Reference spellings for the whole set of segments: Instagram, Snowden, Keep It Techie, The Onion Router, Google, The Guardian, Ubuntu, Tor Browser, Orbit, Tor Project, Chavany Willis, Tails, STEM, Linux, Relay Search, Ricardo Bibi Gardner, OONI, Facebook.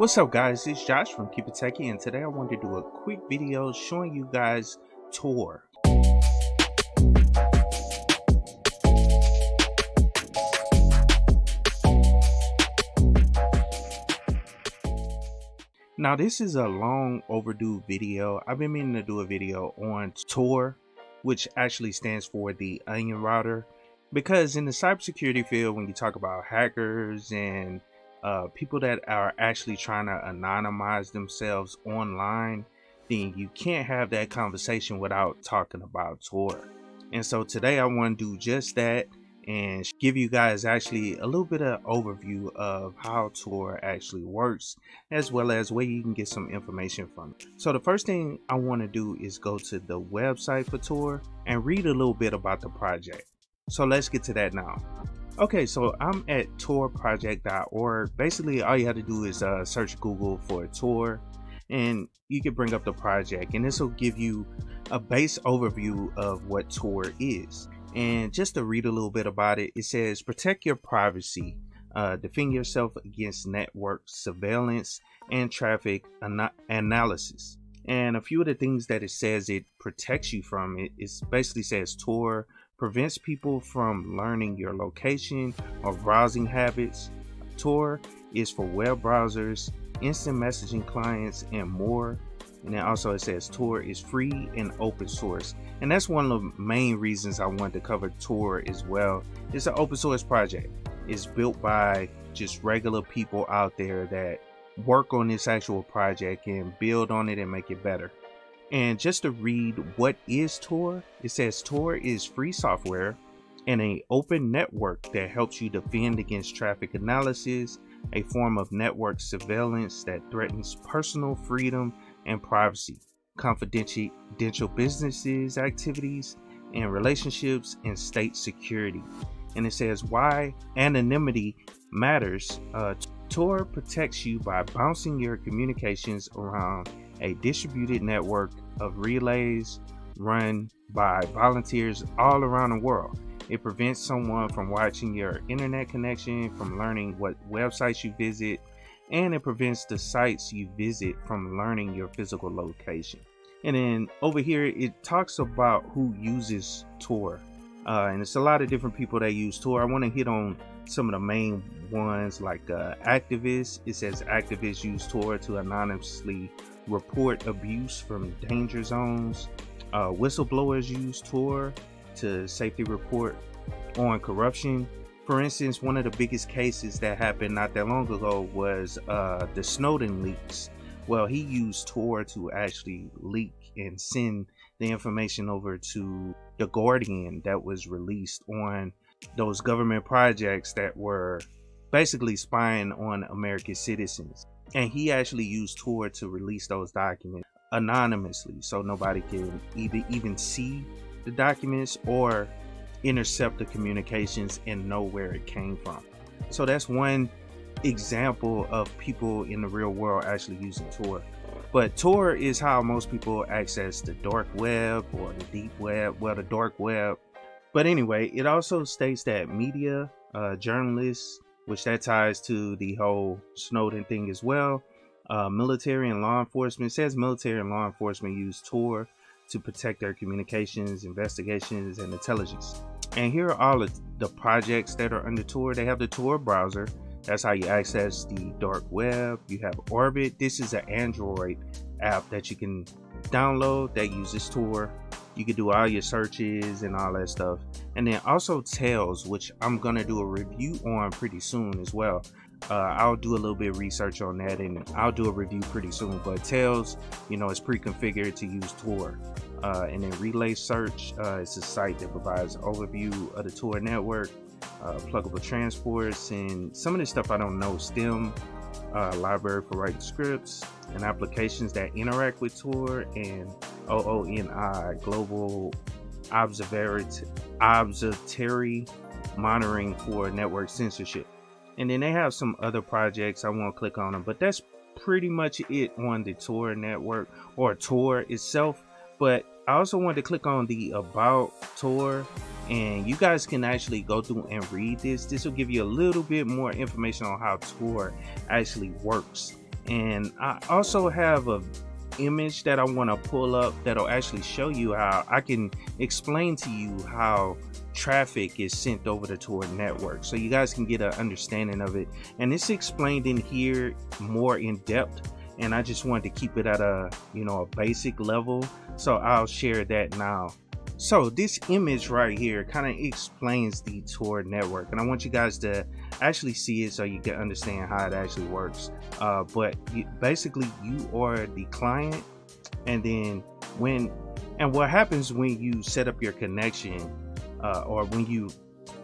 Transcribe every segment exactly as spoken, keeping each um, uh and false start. What's up guys, it's Josh from Keep It Techie, and today I wanted to do a quick video showing you guys Tor. Now this is a long overdue video. I've been meaning to do a video on Tor, which actually stands for the onion router, because in the cybersecurity field, when you talk about hackers and Uh, people that are actually trying to anonymize themselves online, then you can't have that conversation without talking about Tor. And so today I want to do just that and give you guys actually a little bit of overview of how Tor actually works, as well as where you can get some information from it. So the first thing I want to do is go to the website for Tor and read a little bit about the project. So let's get to that now. Okay, so I'm at tor project dot org. Basically, all you have to do is uh, search Google for Tor, and you can bring up the project, and this will give you a base overview of what Tor is. And just to read a little bit about it, it says, protect your privacy, uh, defend yourself against network surveillance and traffic ana analysis. And a few of the things that it says it protects you from, it, it basically says Tor prevents people from learning your location or browsing habits. Tor is for web browsers, instant messaging clients, and more. And then also it says Tor is free and open source. And that's one of the main reasons I wanted to cover Tor as well. It's an open source project. It's built by just regular people out there that work on this actual project and build on it and make it better. And just to read what is Tor, it says Tor is free software and an open network that helps you defend against traffic analysis, a form of network surveillance that threatens personal freedom and privacy, confidential businesses, activities, and relationships, and state security. And it says why anonymity matters. Uh, Tor protects you by bouncing your communications around a distributed network of relays run by volunteers all around the world. It prevents someone from watching your internet connection, from learning what websites you visit, and it prevents the sites you visit from learning your physical location. And then over here, it talks about who uses Tor. Uh, and it's a lot of different people that use Tor. I want to hit on some of the main ones, like uh, activists. It says activists use Tor to anonymously report abuse from danger zones. Uh, whistleblowers use Tor to safely report on corruption. For instance, one of the biggest cases that happened not that long ago was uh, the Snowden leaks. Well, he used Tor to actually leak and send the information over to The Guardian that was released on those government projects that were basically spying on American citizens. And he actually used Tor to release those documents anonymously, so nobody can either even see the documents or intercept the communications and know where it came from. So that's one example of people in the real world actually using Tor. But Tor is how most people access the dark web or the deep web, well, the dark web. But anyway, it also states that media, uh, journalists, which that ties to the whole Snowden thing as well. Uh, military and law enforcement, it says military and law enforcement use Tor to protect their communications, investigations, and intelligence. And here are all of the projects that are under Tor. They have the Tor browser. That's how you access the dark web. You have Orbit. This is an Android app that you can download that uses Tor. You can do all your searches and all that stuff. And then also Tails, which I'm gonna do a review on pretty soon as well. uh, I'll do a little bit of research on that and I'll do a review pretty soon. But Tails, you know, it's pre-configured to use Tor. Uh, and then Relay Search, uh, it's a site that provides an overview of the Tor network, uh, pluggable transports, and some of this stuff I don't know. STEM, uh, library for writing scripts and applications that interact with Tor, and O O N I, global observatory monitoring for network censorship. And then they have some other projects. I won't click on them, but that's pretty much it on the Tor network or Tor itself. But I also wanted to click on the about Tor, and you guys can actually go through and read this. This will give you a little bit more information on how Tor actually works And I also have a image that I want to pull up that'll actually show you how I can explain to you how traffic is sent over the Tor network, so you guys can get an understanding of it. And it's explained in here more in depth, and I just wanted to keep it at a, you know, a basic level, so I'll share that now. So this image right here kind of explains the Tor network, and I want you guys to actually see it so you can understand how it actually works. Uh, but you, basically you are the client, and then when and what happens when you set up your connection, uh, or when you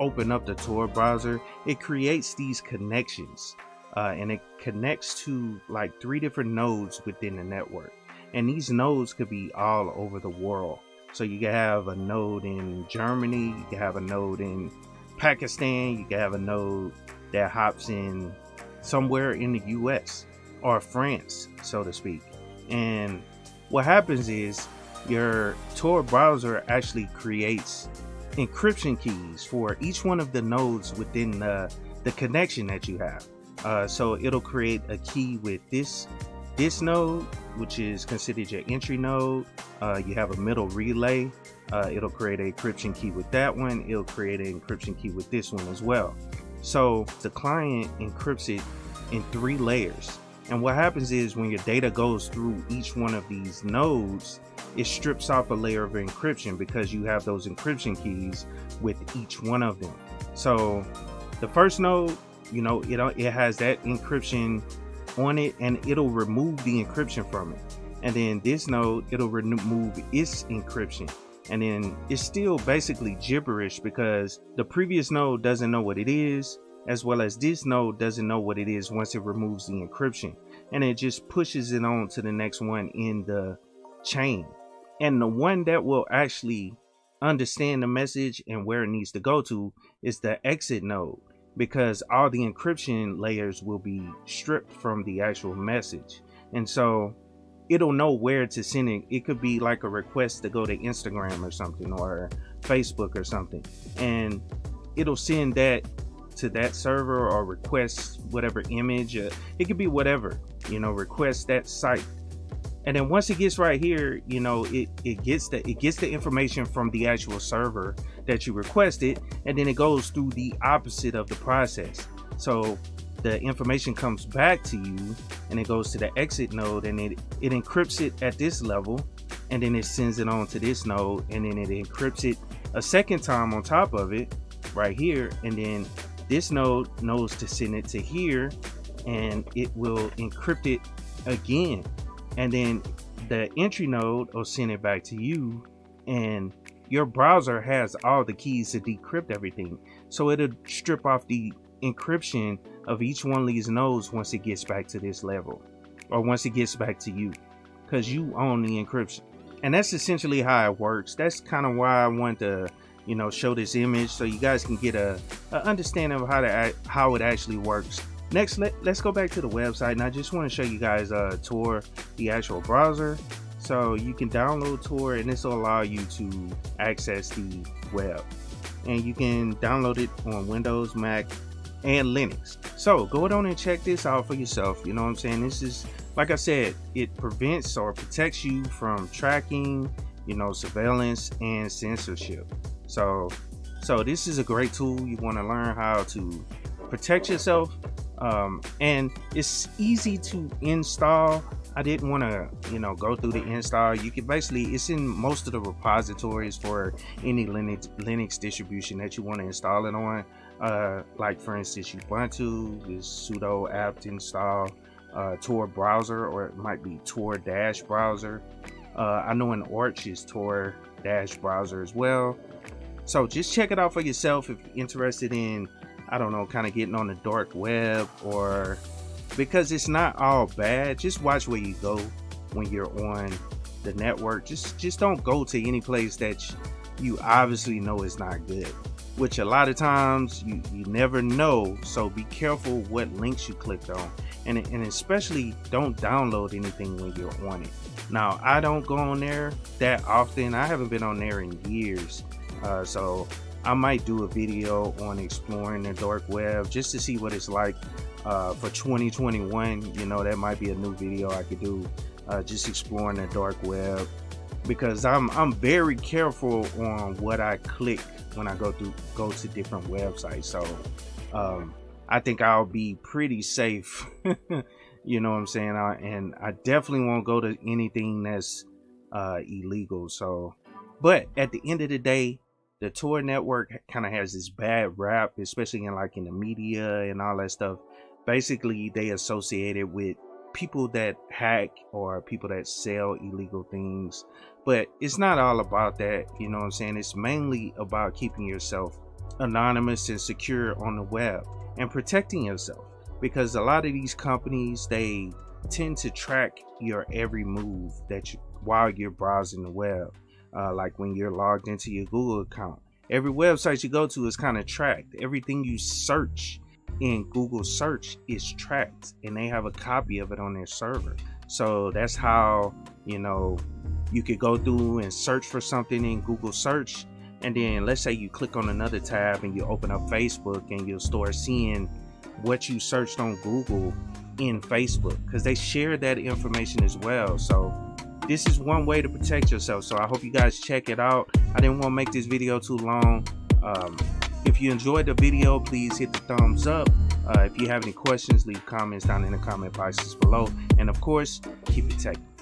open up the Tor browser, it creates these connections, uh, and it connects to like three different nodes within the network, and these nodes could be all over the world. So you can have a node in Germany, you can have a node in Pakistan, you can have a node that hops in somewhere in the U S or France, so to speak. And what happens is your Tor browser actually creates encryption keys for each one of the nodes within the, the connection that you have. Uh, so it'll create a key with this this node, which is considered your entry node. Uh, you have a middle relay, uh, it'll create an encryption key with that one, it'll create an encryption key with this one as well. So the client encrypts it in three layers, and what happens is when your data goes through each one of these nodes, it strips off a layer of encryption because you have those encryption keys with each one of them. So the first node, you know, it, it has that encryption on it, and it'll remove the encryption from it. And then this node, it'll remove its encryption, and then it's still basically gibberish because the previous node doesn't know what it is, as well as this node doesn't know what it is once it removes the encryption, and it just pushes it on to the next one in the chain. And the one that will actually understand the message and where it needs to go to is the exit node, because all the encryption layers will be stripped from the actual message. And so it'll know where to send it. It could be like a request to go to Instagram or something, or Facebook or something, and it'll send that to that server, or request whatever image, uh, it could be whatever, you know, request that site. And then once it gets right here, you know, it, it gets the it gets the information from the actual server that you requested, and then it goes through the opposite of the process. So the information comes back to you, and it goes to the exit node, and it, it encrypts it at this level, and then it sends it on to this node, and then it encrypts it a second time on top of it right here, and then this node knows to send it to here, and it will encrypt it again. And then the entry node will send it back to you, and your browser has all the keys to decrypt everything. So it'll strip off the encryption of each one of these nodes once it gets back to this level, or once it gets back to you, because you own the encryption. And that's essentially how it works. That's kind of why I wanted to, you know, show this image so you guys can get a, a understanding of how to how it actually works. Next, let, let's go back to the website, and I just want to show you guys uh, Tor, the actual browser. So you can download Tor, and this will allow you to access the web, and you can download it on Windows, Mac, and Linux. So go on and check this out for yourself. You know what I'm saying? This is, like I said, it prevents or protects you from tracking, you know, surveillance and censorship. So, so this is a great tool. You want to learn how to protect yourself. Um, and it's easy to install. I didn't want to, you know, go through the install. You can basically, it's in most of the repositories for any Linux Linux distribution that you want to install it on. Uh, like for instance, Ubuntu is sudo apt install, uh, Tor browser, or it might be Tor dash browser. Uh, I know in Arch is Tor dash browser as well. So just check it out for yourself if you're interested in, I don't know, kind of getting on the dark web, or because it's not all bad. Just watch where you go when you're on the network. Just just don't go to any place that you obviously know is not good, which a lot of times you, you never know. So be careful what links you clicked on, and, and especially don't download anything when you're on it. Now, I don't go on there that often. I haven't been on there in years. Uh, so I might do a video on exploring the dark web just to see what it's like. uh, for twenty twenty-one, you know, that might be a new video I could do, uh, just exploring the dark web, because I'm I'm very careful on what I click when I go through go to different websites. So um, I think I'll be pretty safe. You know what I'm saying? I, and I definitely won't go to anything that's uh, illegal. So, but at the end of the day, the Tor network kind of has this bad rap, especially in like in the media and all that stuff. Basically, they associate it with people that hack or people that sell illegal things. But it's not all about that, you know what I'm saying? It's mainly about keeping yourself anonymous and secure on the web and protecting yourself, because a lot of these companies, they tend to track your every move that you, while you're browsing the web. Uh, like when you're logged into your Google account, every website you go to is kind of tracked. Everything you search in Google search is tracked, and they have a copy of it on their server. So that's how, you know, you could go through and search for something in Google search, and then let's say you click on another tab and you open up Facebook, and you'll start seeing what you searched on Google in Facebook, because they share that information as well. So this is one way to protect yourself. So I hope you guys check it out. I didn't want to make this video too long. Um, if you enjoyed the video, please hit the thumbs up. Uh, if you have any questions, leave comments down in the comment boxes below. And of course, keep it techie.